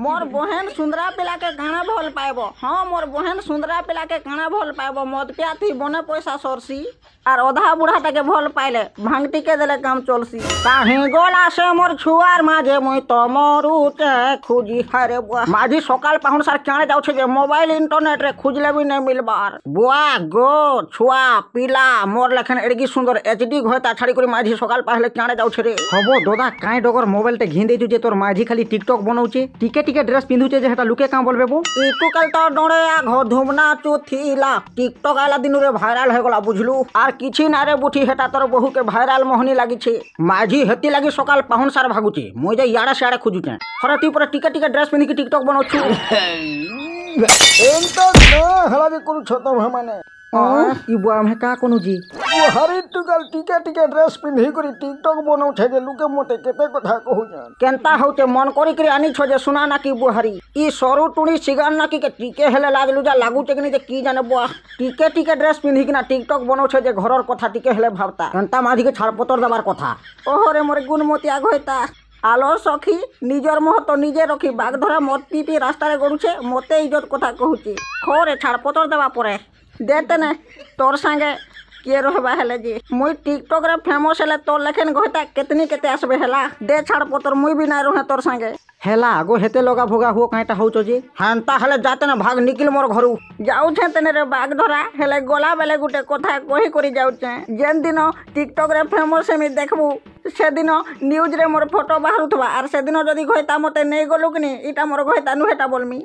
मोर बहन सुंदरा पिला के खाना भल पाइब। हाँ मोर बहन सुंदरा पिला के खाना भल पाइब। मद पिया थी बने पैसा सरसी आर अधा बुढ़ा टाके भल पाइले भांगटी के देले काम चलसी। कहीं गोला से मोर छुआर माझे मुई तम रुचे खुजी। हरे बुआ माझी सकाल पाहुन सार क्याने जाउछे जे मोबाइल इंटरनेट रे खुजले भी नहीं मिलबार। बुआ गो छुआ पिला मोर लखन एड़गी सुंदर एचडी घोता छाड़ी करी माझी सकाल पहले क्याने जाउछे रे। हबो दोदा काई डगर मोबाइल ते घिन देजु जे तोर माझी खाली टिकटॉक बनौछे टिके टिके ड्रेस पिंधुचे जे हटा लुके काम बोलबे बो। इटू कल त डोरे आ घो धुमना चोथीला टिकटॉक आला दिनु रे वायरल हो गला बुझलू। आर किछि नारे बुठी हेटा तोर बहु के वायरल मोहनी लागी छे। माझी हेती लागी सकाल पाहुन सार भागुची मुई जे याडा साडा खुजुते हरती पूरा टिका टिका ड्रेस पिन की टिकटॉक बनौछु। एम तो हला भी करू छोतो माने ई बुआ में का कोनो जी ओ हरी टुकल टिका टिका ड्रेस पिन ही करी टिकटॉक बनौथे जे लुके मोटे केते कथा कहू जान केनता होते मन करी करी आनी छ जे सुना ना की बुहरी ई सरू टुणी सिगार ना की के टिके हेले लागलु जा लागू टेकनी जे की जाने बुआ टिके टिके ड्रेस पिन ही ना टिकटॉक बनौथे जे घरर कथा टिके हेले भावता केनता माझी के छाड़पतर देबार कथा। ओहो रे मोर गुणमती आग होता आलो सखी निजर मोह तो निजे रखी बागधरा मत पीपी रास्ता रे गरुछे मते इज्जत कथा कहूची। खोरे छाड़पतर देबा परे देते ने तोर संगे किए रहबा हेले जी मुई टिकटॉक रे फेमस हेले तोर लेखन गहता कितनी केते आसबे हेला दे छाड़पतर मुई भी ना रहे तोर संगे हेला गो हेते लगा भोगा हुओ काईटा होचो जी। हांता हेले जाते ना भाग निकिल मोर घरु जाउ छे तने रे बागधरा हेले गोला बेले गुटे कथा कहि करी जाउ छे। जेन दिन टिकटॉक रे फेमस हेमी देखबू से दिन न्यूज रे मोर फोटो बाहरुथवा आर से दिन जदी गहता मते नै गलुकनी इटा मोर गहता नु हेटा बोलमी।